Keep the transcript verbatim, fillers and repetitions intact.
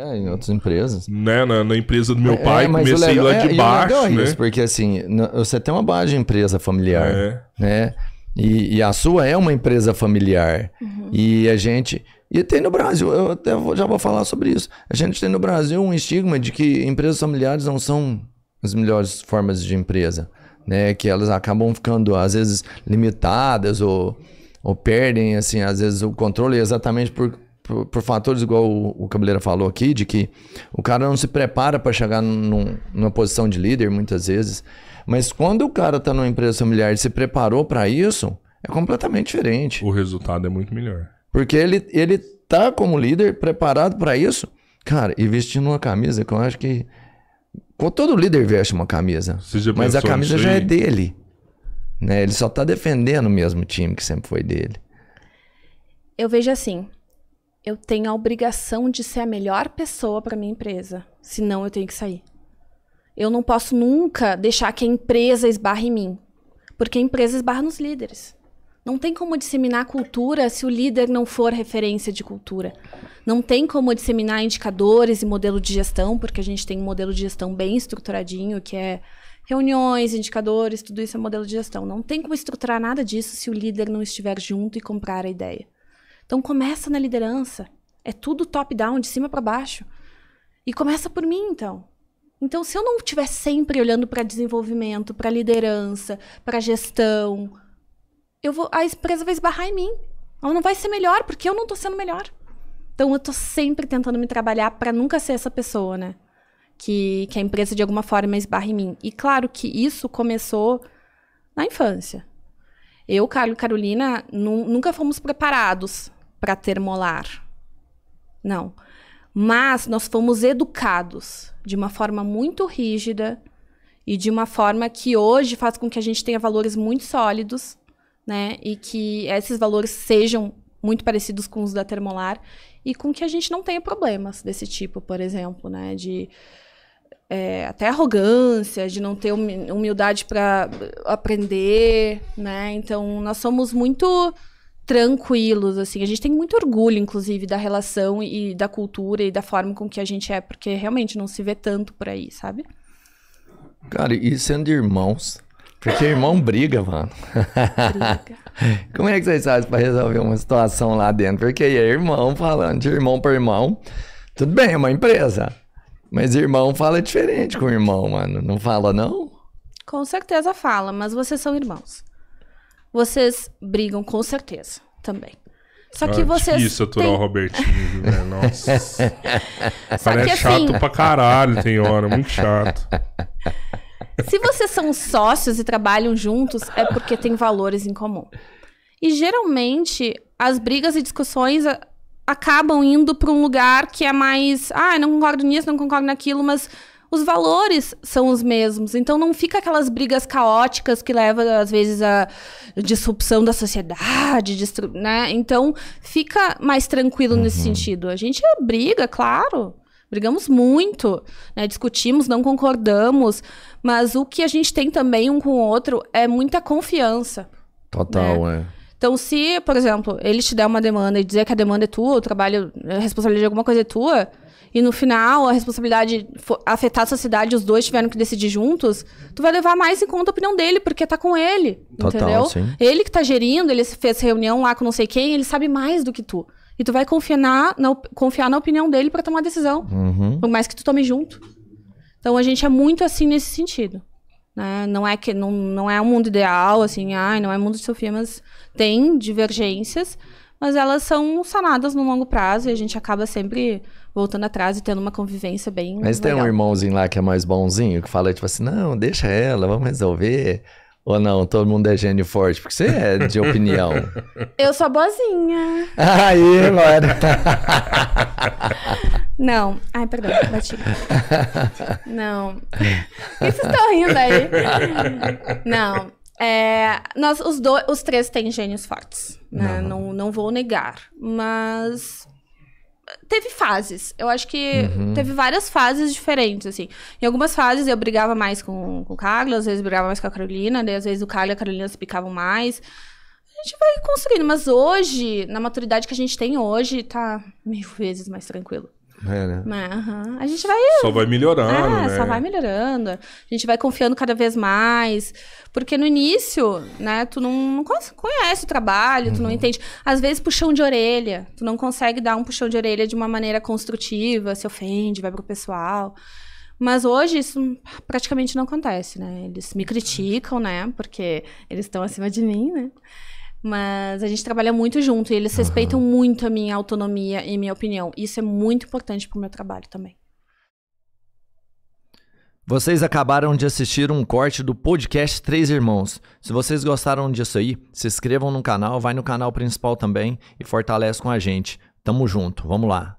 É, em outras empresas. Né? Na, na empresa do meu pai, é, comecei legal, lá é, de baixo, é isso, né? Porque assim, você tem uma base de empresa familiar, é. né? E, e a sua é uma empresa familiar. Uhum. E a gente... E tem no Brasil, eu até vou, já vou falar sobre isso. A gente tem no Brasil um estigma de que empresas familiares não são as melhores formas de empresa, né? Que elas acabam ficando, às vezes, limitadas ou, ou perdem, assim, às vezes, o controle exatamente por... Por, por fatores igual o, o Cabeleira falou aqui, de que o cara não se prepara para chegar num, numa posição de líder muitas vezes. Mas quando o cara está numa empresa familiar e se preparou para isso, é completamente diferente. O resultado é muito melhor. Porque ele, ele tá como líder preparado para isso, cara, e vestindo uma camisa que eu acho que... Todo líder veste uma camisa, mas a camisa já é dele, né? Ele só está defendendo mesmo o time que sempre foi dele. Eu vejo assim... Eu tenho a obrigação de ser a melhor pessoa para minha empresa. Senão eu tenho que sair. Eu não posso nunca deixar que a empresa esbarre em mim. Porque a empresa esbarra nos líderes. Não tem como disseminar cultura se o líder não for referência de cultura. Não tem como disseminar indicadores e modelo de gestão, porque a gente tem um modelo de gestão bem estruturadinho, que é reuniões, indicadores, tudo isso é modelo de gestão. Não tem como estruturar nada disso se o líder não estiver junto e comprar a ideia. Então, começa na liderança. É tudo top-down, de cima para baixo. E começa por mim, então. Então, se eu não estiver sempre olhando para desenvolvimento, para liderança, para gestão, eu vou, a empresa vai esbarrar em mim. Ela não vai ser melhor, porque eu não estou sendo melhor. Então, eu estou sempre tentando me trabalhar para nunca ser essa pessoa, né? Que, que a empresa, de alguma forma, esbarra em mim. E claro que isso começou na infância. Eu, Carlos e Carolina, nunca fomos preparados para Termolar, não. Mas nós fomos educados de uma forma muito rígida e de uma forma que hoje faz com que a gente tenha valores muito sólidos, né? E que esses valores sejam muito parecidos com os da Termolar e com que a gente não tenha problemas desse tipo, por exemplo, né? De é, até arrogância, de não ter humildade para aprender, né? Então, nós somos muito tranquilos, assim. A gente tem muito orgulho, inclusive, da relação e da cultura e da forma com que a gente é, porque realmente não se vê tanto por aí, sabe? Cara, e sendo irmãos, porque irmão briga, mano. Briga. Como é que vocês fazem para resolver uma situação lá dentro? Porque aí é irmão falando, de irmão para irmão, tudo bem, é uma empresa. Mas irmão fala diferente com o irmão, mano. Não fala, não? Com certeza fala, mas vocês são irmãos. Vocês brigam com certeza também. Só que ah, vocês... Isso, aturar o Robertinho, né? Nossa. Só que é chato assim... pra caralho, tem hora. Muito chato. Se vocês são sócios e trabalham juntos, é porque tem valores em comum. E geralmente, as brigas e discussões... acabam indo para um lugar que é mais... Ah, não concordo nisso, não concordo naquilo, mas os valores são os mesmos. Então, não fica aquelas brigas caóticas que levam, às vezes, à disrupção da sociedade, né? Então, fica mais tranquilo uhum. nesse sentido. A gente briga, claro. Brigamos muito, né? Discutimos, não concordamos. Mas o que a gente tem também um com o outro é muita confiança. Total, né? é. Então, se, por exemplo, ele te der uma demanda e dizer que a demanda é tua, o trabalho, a responsabilidade de alguma coisa é tua, e no final a responsabilidade afetar a sociedade, os dois tiveram que decidir juntos, tu vai levar mais em conta a opinião dele, porque tá com ele, Total, entendeu? Sim. Ele que tá gerindo, ele fez reunião lá com não sei quem, ele sabe mais do que tu. E tu vai confiar na, na, confiar na opinião dele pra tomar a decisão, uhum. por mais que tu tome junto. Então, a gente é muito assim nesse sentido. Não é que não, não é um mundo ideal, assim, ai, não é mundo de Sofia, mas tem divergências, mas elas são sanadas no longo prazo e a gente acaba sempre voltando atrás e tendo uma convivência bem Mas legal. Tem um irmãozinho lá que é mais bonzinho, que fala tipo assim, não, deixa ela, vamos resolver... Ou não, todo mundo é gênio forte, porque você é de opinião. Eu sou boazinha. Aí, mano. Não. Ai, perdão, bati. Não. Por que vocês estão rindo aí? Não. É, nós, os, do, os três têm gênios fortes, né? Não. Não, não vou negar. Mas... teve fases. Eu acho que uhum. teve várias fases diferentes, assim. Em algumas fases eu brigava mais com, com o Carlos, às vezes brigava mais com a Carolina, daí às vezes o Carlos e a Carolina se picavam mais. A gente vai construindo, mas hoje, na maturidade que a gente tem hoje, tá mil vezes mais tranquilo. É, né? Mas, uhum. A gente vai... Só vai melhorando, é, né? Só vai melhorando. A gente vai confiando cada vez mais. Porque no início, né? Tu não conhece o trabalho, uhum. tu não entende. Às vezes, puxão de orelha. Tu não consegue dar um puxão de orelha de uma maneira construtiva, se ofende, vai pro pessoal. Mas hoje isso praticamente não acontece, né? Eles me criticam, né? Porque eles estão acima de mim, né? Mas a gente trabalha muito junto e eles uhum. respeitam muito a minha autonomia e minha opinião. Isso é muito importante pro meu trabalho também. Vocês acabaram de assistir um corte do podcast Três Irmãos. Se vocês gostaram disso aí, se inscrevam no canal, vai no canal principal também e fortalece com a gente. Tamo junto, vamos lá.